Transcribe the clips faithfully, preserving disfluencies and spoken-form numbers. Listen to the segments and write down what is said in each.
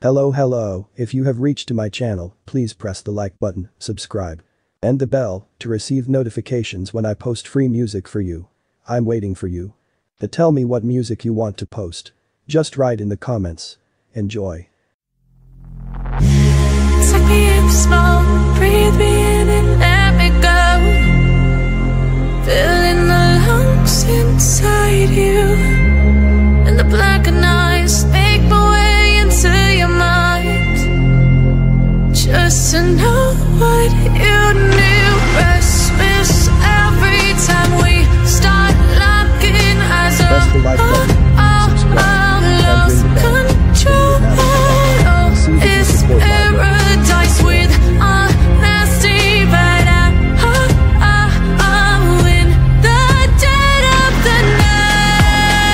Hello hello, if you have reached to my channel, please press the like button, subscribe, and the bell, to receive notifications when I post free music for you. I'm waiting for you. To tell me what music you want to post. Just write in the comments. Enjoy. Suck me up small, breathe me in and let me go. Filling the lungs inside you, and the blackened eyes make my way into your mind. Just to know what you knew. Christmas every time we start locking eyes up. Press the like button, subscribe, and ring the bell. Paradise with honesty, but I, I, I'm in the dead of the night.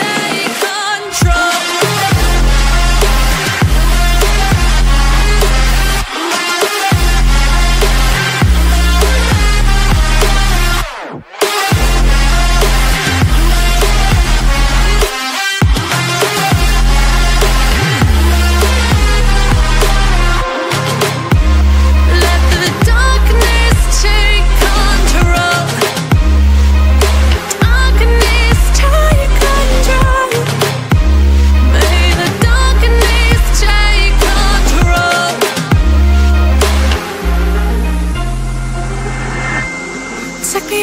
Let the darkness take control. Suck me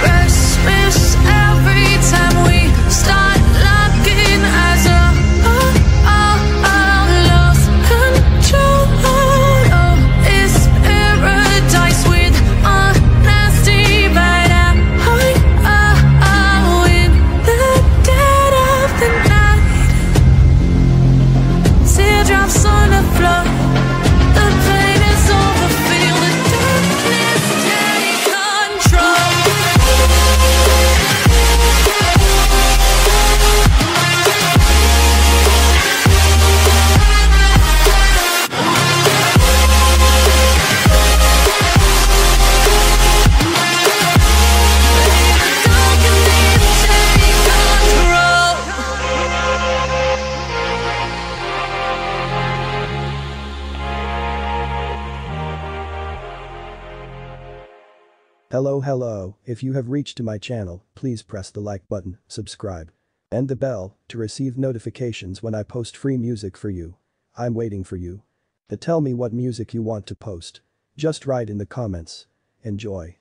Christmas every time we start locking eyes up. Hello hello, if you have reached to my channel, please press the like button, subscribe, and the bell, to receive notifications when I post free music for you. I'm waiting for you. To tell me what music you want to post. Just write in the comments. Enjoy.